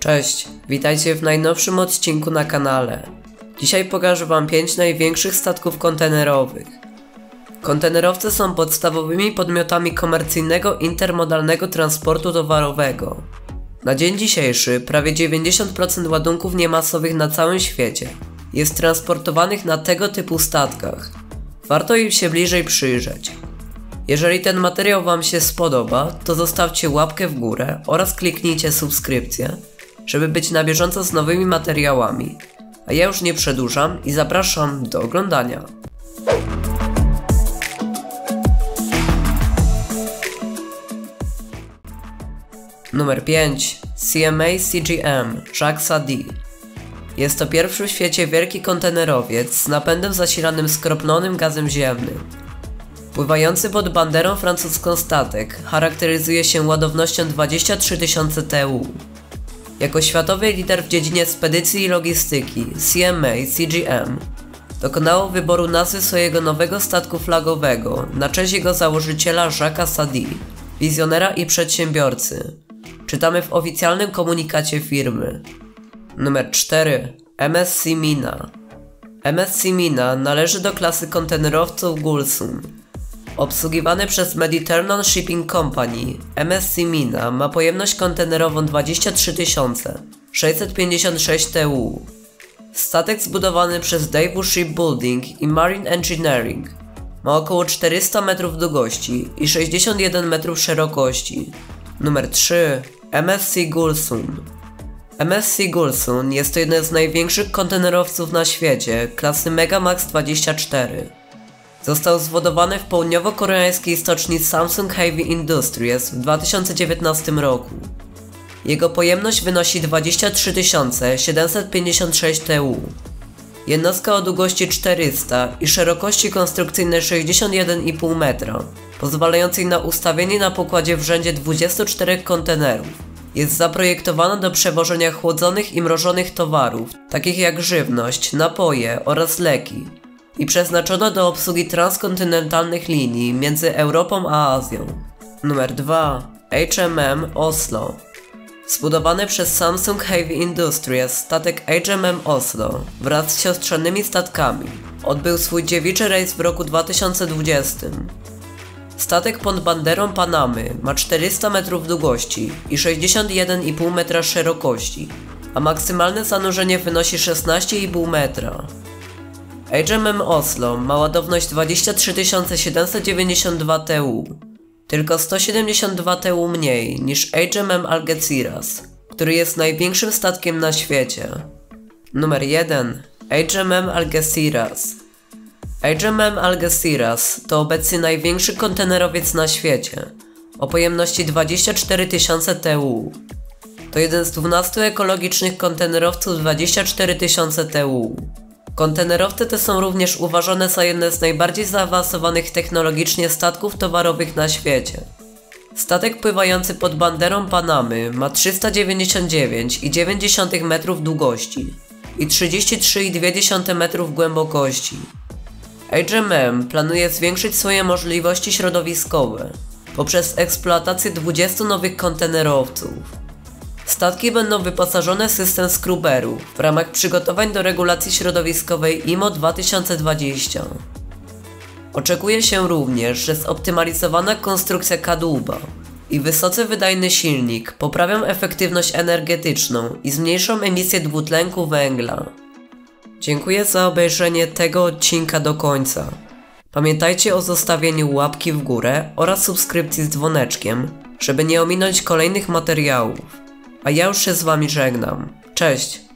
Cześć, witajcie w najnowszym odcinku na kanale. Dzisiaj pokażę Wam 5 największych statków kontenerowych. Kontenerowce są podstawowymi podmiotami komercyjnego intermodalnego transportu towarowego. Na dzień dzisiejszy prawie 90% ładunków niemasowych na całym świecie jest transportowanych na tego typu statkach. Warto im się bliżej przyjrzeć. Jeżeli ten materiał Wam się spodoba, to zostawcie łapkę w górę oraz kliknijcie subskrypcję, żeby być na bieżąco z nowymi materiałami. A ja już nie przedłużam i zapraszam do oglądania. Numer 5. CMA CGM Jacques Sadée. Jest to pierwszy w świecie wielki kontenerowiec z napędem zasilanym skroplonym gazem ziemnym. Pływający pod banderą francuską statek charakteryzuje się ładownością 23 000 TU. Jako światowy lider w dziedzinie spedycji i logistyki CMA CGM dokonało wyboru nazwy swojego nowego statku flagowego na cześć jego założyciela Jacques'a Sadée, wizjonera i przedsiębiorcy. Czytamy w oficjalnym komunikacie firmy. Numer 4. MSC Mina. MSC Mina należy do klasy kontenerowców Gulsun. Obsługiwany przez Mediterranean Shipping Company, MSC Mina ma pojemność kontenerową 23 656 TU. Statek zbudowany przez Daewoo Shipbuilding i Marine Engineering ma około 400 metrów długości i 61 metrów szerokości. Numer 3. MSC Gulsun. MSC Gulsun jest to jeden z największych kontenerowców na świecie klasy Megamax 24. Został zwodowany w południowo-koreańskiej stoczni Samsung Heavy Industries w 2019 roku. Jego pojemność wynosi 23 756 TU. Jednostka o długości 400 i szerokości konstrukcyjnej 61,5 metra, pozwalającej na ustawienie na pokładzie w rzędzie 24 kontenerów, jest zaprojektowana do przewożenia chłodzonych i mrożonych towarów, takich jak żywność, napoje oraz leki, i przeznaczono do obsługi transkontynentalnych linii między Europą a Azją. Numer 2. HMM Oslo. Zbudowany przez Samsung Heavy Industries statek HMM Oslo wraz z siostrzanymi statkami odbył swój dziewiczy rejs w roku 2020. Statek pod banderą Panamy ma 400 metrów długości i 61,5 metra szerokości, a maksymalne zanurzenie wynosi 16,5 metra. HMM Oslo ma ładowność 23 792 TU, tylko 172 TU mniej niż HMM Algeciras, który jest największym statkiem na świecie. Numer 1. HMM Algeciras. HMM Algeciras to obecnie największy kontenerowiec na świecie, o pojemności 24 000 TU. To jeden z 12 ekologicznych kontenerowców 24 000 TU. Kontenerowce te są również uważane za jedne z najbardziej zaawansowanych technologicznie statków towarowych na świecie. Statek pływający pod banderą Panamy ma 399,9 metrów długości i 33,2 metrów głębokości. HMM planuje zwiększyć swoje możliwości środowiskowe poprzez eksploatację 20 nowych kontenerowców. Statki będą wyposażone w system skruberu w ramach przygotowań do regulacji środowiskowej IMO 2020. Oczekuje się również, że zoptymalizowana konstrukcja kadłuba i wysoce wydajny silnik poprawią efektywność energetyczną i zmniejszą emisję dwutlenku węgla. Dziękuję za obejrzenie tego odcinka do końca. Pamiętajcie o zostawieniu łapki w górę oraz subskrypcji z dzwoneczkiem, żeby nie ominąć kolejnych materiałów. A ja już się z Wami żegnam. Cześć!